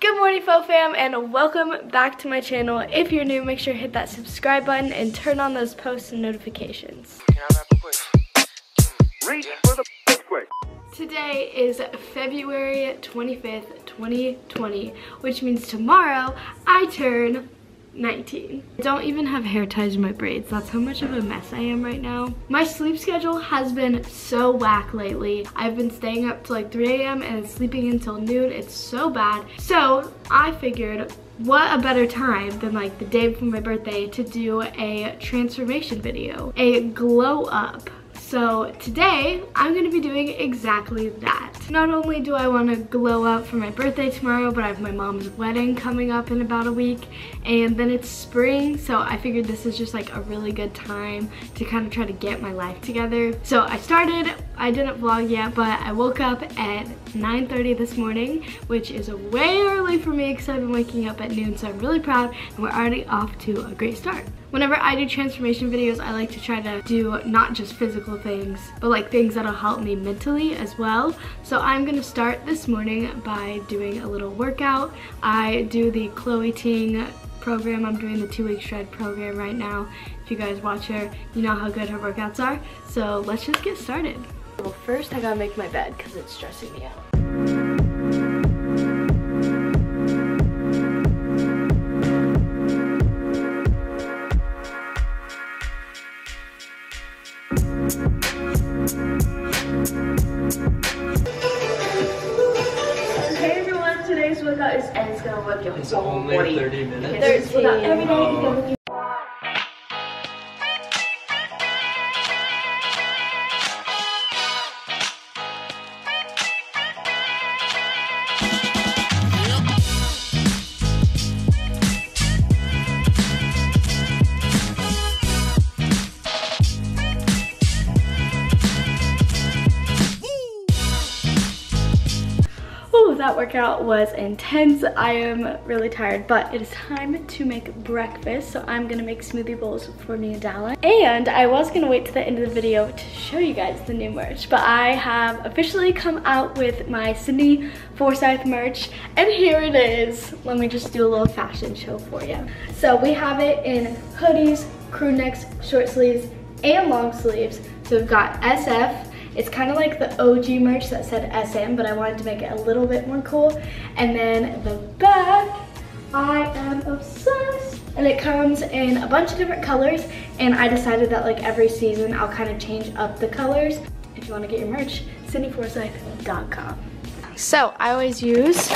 Good morning, Fo Fam, and welcome back to my channel. If you're new, make sure to hit that subscribe button and turn on those posts and notifications. Today is February 25th, 2020, which means tomorrow I turn 19. I don't even have hair ties in my braids. That's how much of a mess I am right now. My sleep schedule has been so whack lately. I've been staying up to like 3 a.m. and sleeping until noon. It's so bad. So I figured, what a better time than like the day before my birthday to do a transformation video, a glow up. So today, I'm gonna be doing exactly that. Not only do I wanna glow up for my birthday tomorrow, but I have my mom's wedding coming up in about a week, and then it's spring, so I figured this is just like a really good time to kind of try to get my life together. So I didn't vlog yet, but I woke up at 9:30 this morning, which is way early for me because I've been waking up at noon, so I'm really proud, and we're already off to a great start. Whenever I do transformation videos, I like to try to do not just physical things, but like things that'll help me mentally as well. So I'm gonna start this morning by doing a little workout. I do the Chloe Ting program. I'm doing the 2-week shred program right now. If you guys watch her, you know how good her workouts are. So let's just get started. Well, first I gotta make my bed because it's stressing me out. It's only 30 minutes. 30. Oh. That workout was intense. I am really tired, but it is time to make breakfast. So I'm gonna make smoothie bowls for me and Dallin. And I was gonna wait to the end of the video to show you guys the new merch, but I have officially come out with my Sydney Forsyth merch, and here it is. Let me just do a little fashion show for you. So we have it in hoodies, crew necks, short sleeves, and long sleeves. So we've got SF. It's kind of like the OG merch that said SM, but I wanted to make it a little bit more cool. And then the back, I am obsessed. And it comes in a bunch of different colors, and I decided that like every season I'll kind of change up the colors. If you want to get your merch, SydneyForsyth.com. So I always use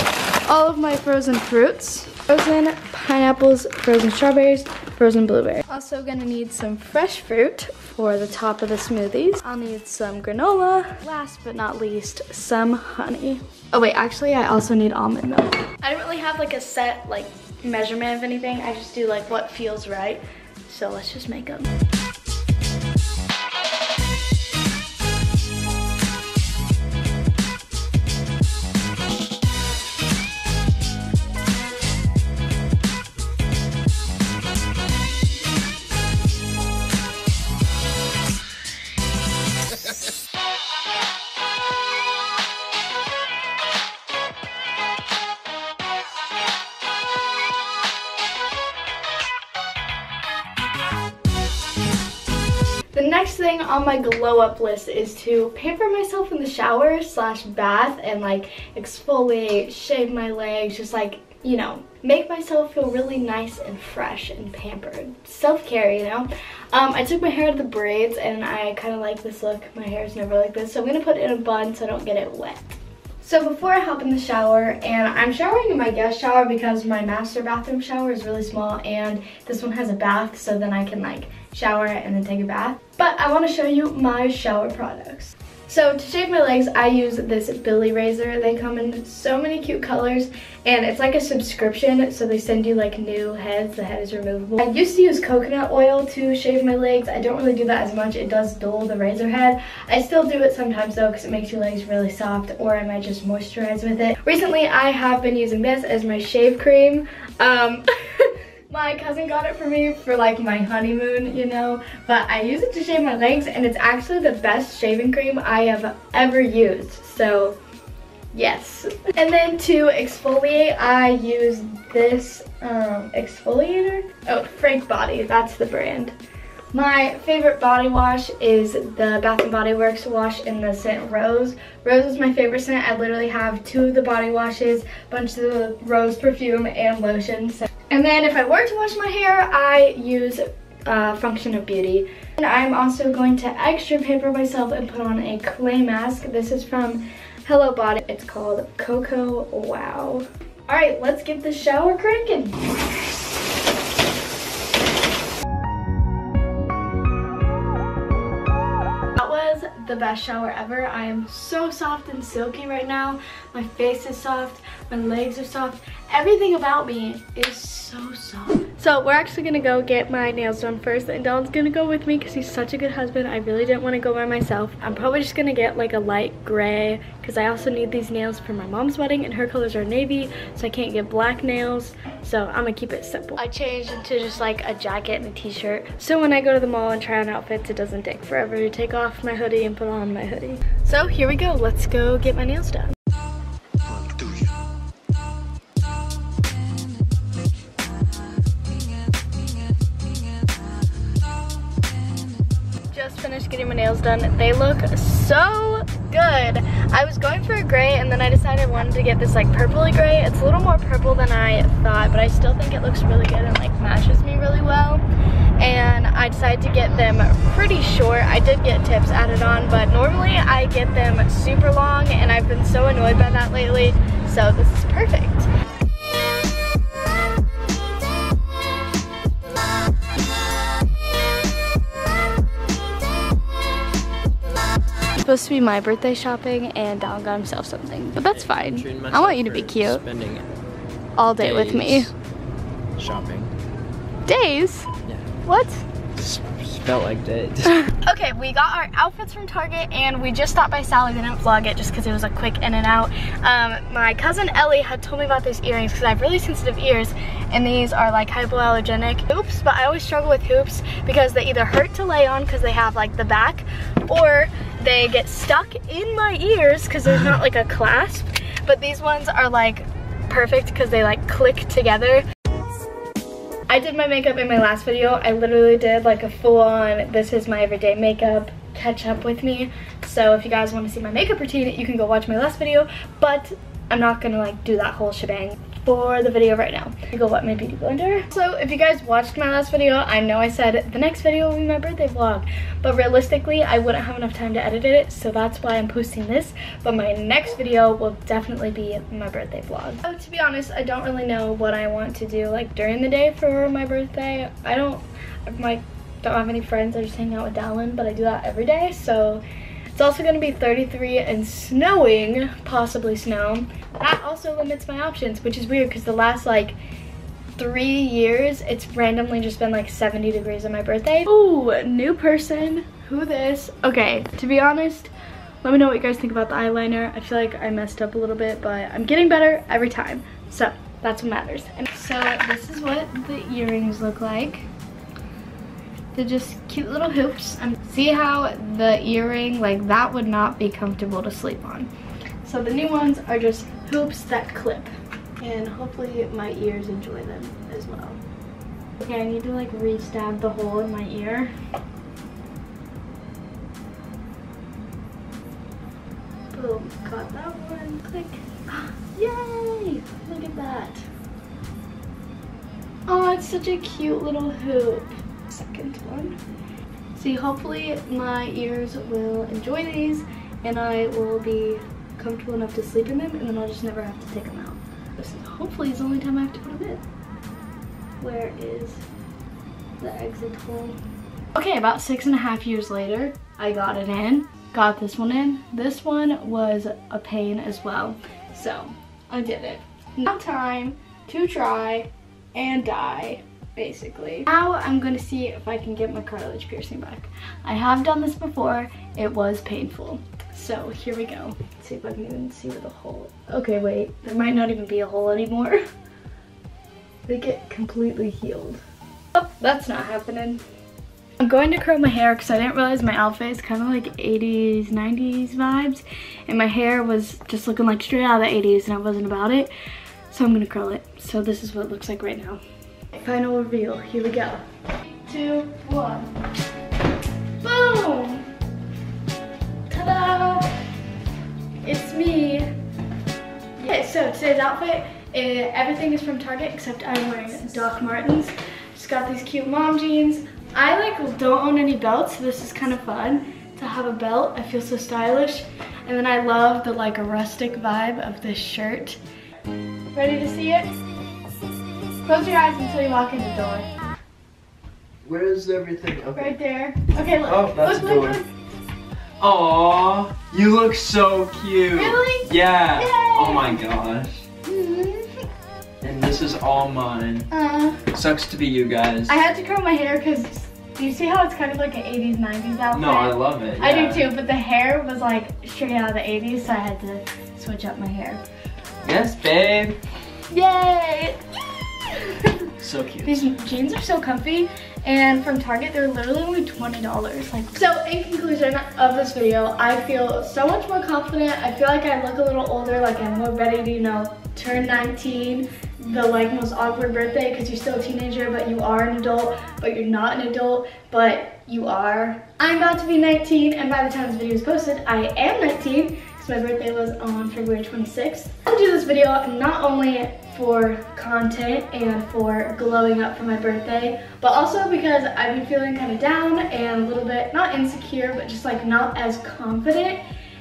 all of my frozen fruits. Frozen pineapples, frozen strawberries, frozen blueberries. Also gonna need some fresh fruit for the top of the smoothies. I'll need some granola. Last but not least, some honey. Oh wait, actually I also need almond milk. I don't really have like a set like measurement of anything. I just do like what feels right. So let's just make them. The next thing on my glow up list is to pamper myself in the shower slash bath and like exfoliate, shave my legs, just like, you know, make myself feel really nice and fresh and pampered. Self-care, you know? I took my hair out of the braids and I kind of like this look. My hair is never like this, so I'm gonna put it in a bun so I don't get it wet. So before I hop in the shower, and I'm showering in my guest shower because my master bathroom shower is really small and this one has a bath, so then I can like shower and then take a bath. But I want to show you my shower products. So to shave my legs, I use this Billy razor. They come in so many cute colors, and it's like a subscription, so they send you like new heads. The head is removable. I used to use coconut oil to shave my legs. I don't really do that as much. It does dull the razor head. I still do it sometimes though, because it makes your legs really soft, or I might just moisturize with it. Recently, I have been using this as my shave cream. My cousin got it for me for like my honeymoon, you know, but I use it to shave my legs, and it's actually the best shaving cream I have ever used. So Yes. And then to exfoliate, I use this exfoliator. Oh, Frank Body, that's the brand. My favorite body wash is the Bath & Body Works wash in the scent Rose. Rose is my favorite scent. I literally have 2 of the body washes, a bunch of the Rose perfume and lotion. And then if I were to wash my hair, I use Function of Beauty. And I'm also going to extra pamper myself and put on a clay mask. This is from Hello Body. It's called Coco Wow. All right, let's get the shower cranking. The best shower ever. I am so soft and silky right now. My face is soft, my legs are soft, everything about me is so soft. So we're actually gonna go get my nails done first, and Dallin's gonna go with me because he's such a good husband. I really didn't want to go by myself. I'm probably just gonna get like a light gray because I also need these nails for my mom's wedding and her colors are navy, so I can't get black nails, so I'm gonna keep it simple. I changed into just like a jacket and a t-shirt, so when I go to the mall and try on outfits it doesn't take forever to take off my hoodie and put on my hoodie. So here we go, let's go get my nails done. Just finished getting my nails done. They look so good. I was going for a gray and then I decided I wanted to get this like purpley gray. It's a little more purple than I thought, but I still think it looks really good and like matches me really well. And I decided to get them pretty short. I did get tips added on, but normally I get them super long and I've been so annoyed by that lately, so this is perfect. It's supposed to be my birthday shopping and Dallin got himself something, but that's fine. I want you to be cute. Spending all day with me. Shopping. Days? Yeah. What? Felt like that. Okay, we got our outfits from Target and we just stopped by Sally's. I didn't vlog it just because it was a quick in and out. My cousin Ellie had told me about these earrings because I have really sensitive ears and these are like hypoallergenic hoops, but I always struggle with hoops because they either hurt to lay on because they have like the back, or they get stuck in my ears because there's not like a clasp. But these ones are like perfect because they like click together. I did my makeup in my last video. I literally did like a full-on, this is my everyday makeup, catch up with me. So if you guys want to see my makeup routine, you can go watch my last video, but I'm not gonna like do that whole shebang for the video right now. I go wet my beauty blender. So if you guys watched my last video, I know I said the next video will be my birthday vlog, but realistically I wouldn't have enough time to edit it, so that's why I'm posting this, but my next video will definitely be my birthday vlog. So to be honest, I don't really know what I want to do like during the day for my birthday. I don't have any friends, I just hang out with Dallin, but I do that every day, so it's also gonna be 33 and snowing, possibly snow. That also limits my options, which is weird because the last like 3 years, it's randomly just been like 70 degrees on my birthday. Ooh, new person, who this? Okay, to be honest, let me know what you guys think about the eyeliner. I feel like I messed up a little bit, but I'm getting better every time. So that's what matters. And so this is what the earrings look like. They're just cute little hoops. See how the earring, like that would not be comfortable to sleep on. So the new ones are just hoops that clip. And hopefully my ears enjoy them as well. Okay, I need to like re-stab the hole in my ear. Boom, got that one, click. Yay, look at that. Oh, it's such a cute little hoop. Second one. See, hopefully my ears will enjoy these and I will be comfortable enough to sleep in them, and then I'll just never have to take them out. This is hopefully the only time I have to put them in. Where is the exit hole? Okay, about 6.5 years later, I got it in. Got this one in. This one was a pain as well, so I did it. Now time to try and die. Basically. Now I'm gonna see if I can get my cartilage piercing back. I have done this before, it was painful. So here we go. Let's see if I can even see where the hole is. Okay, wait, there might not even be a hole anymore. They get completely healed. Oh, that's not happening. I'm going to curl my hair because I didn't realize my outfit is kind of like 80s, 90s vibes. And my hair was just looking like straight out of the 80s and I wasn't about it. So I'm going to curl it. So this is what it looks like right now. Final reveal. Here we go. 2, 1. Boom! Ta-da! It's me. Okay, so today's outfit, everything is from Target except I'm wearing Doc Martens. Just got these cute mom jeans. I like don't own any belts, so this is kind of fun to have a belt. I feel so stylish. And then I love the like rustic vibe of this shirt. Ready to see it? Close your eyes until you walk in the door. Where is everything? Okay. Right there. Okay, look. Oh, that's the door. Aww, you look so cute. Really? Yeah. Yay. Oh my gosh. And this is all mine. Sucks to be you guys. I had to curl my hair because, do you see how it's kind of like an 80s, 90s outfit? No, I love it. Yeah. I do too, but the hair was like straight out of the 80s, so I had to switch up my hair. Yes, babe. Yay. So cute. These jeans are so comfy, and from Target they're literally only $20. Like, so in conclusion of this video, I feel so much more confident. I feel like I look a little older, like I'm more ready to, you know, turn 19. The like most awkward birthday, because you're still a teenager but you are an adult, but you're not an adult, but you are. I'm about to be 19, and by the time this video is posted I am 19, because my birthday was on February 26th. I do this video not only for content and for glowing up for my birthday, but also because I've been feeling kind of down and a little bit, not insecure, but just like not as confident,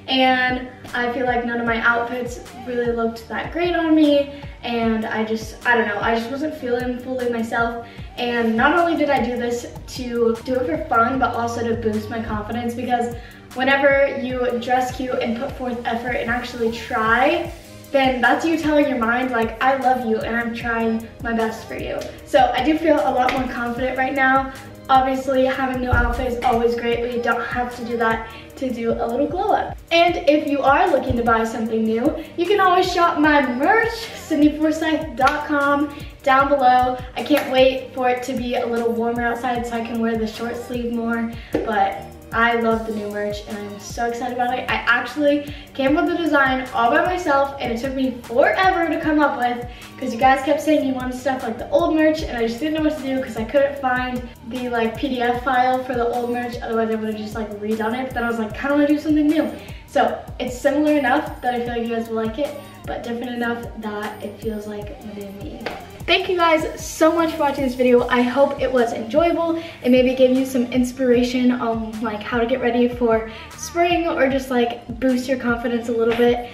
and I feel like none of my outfits really looked that great on me, and I don't know, I just wasn't feeling fully myself. And not only did I do this to do it for fun, but also to boost my confidence, because whenever you dress cute and put forth effort and actually try, then that's you telling your mind, like, I love you and I'm trying my best for you. So I do feel a lot more confident right now. Obviously, having new outfits is always great, but you don't have to do that to do a little glow up. And if you are looking to buy something new, you can always shop my merch, SydneyForsyth.com, down below. I can't wait for it to be a little warmer outside so I can wear the short sleeve more, but I love the new merch and I'm so excited about it. I actually came up with the design all by myself and it took me forever to come up with, because you guys kept saying you wanted stuff like the old merch and I just didn't know what to do because I couldn't find the like PDF file for the old merch, otherwise I would have just like redone it. But then I was like, kind of want to do something new. So it's similar enough that I feel like you guys will like it, but different enough that it feels like within me. Thank you guys so much for watching this video. I hope it was enjoyable and maybe gave you some inspiration on like how to get ready for spring, or just like boost your confidence a little bit.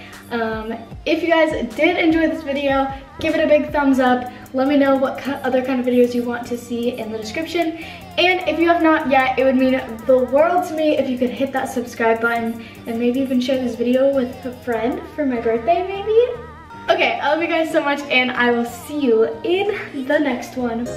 If you guys did enjoy this video, give it a big thumbs up. Let me know what other kind of videos you want to see in the description. And if you have not yet, it would mean the world to me if you could hit that subscribe button and maybe even share this video with a friend for my birthday maybe. Okay, I love you guys so much, and I will see you in the next one.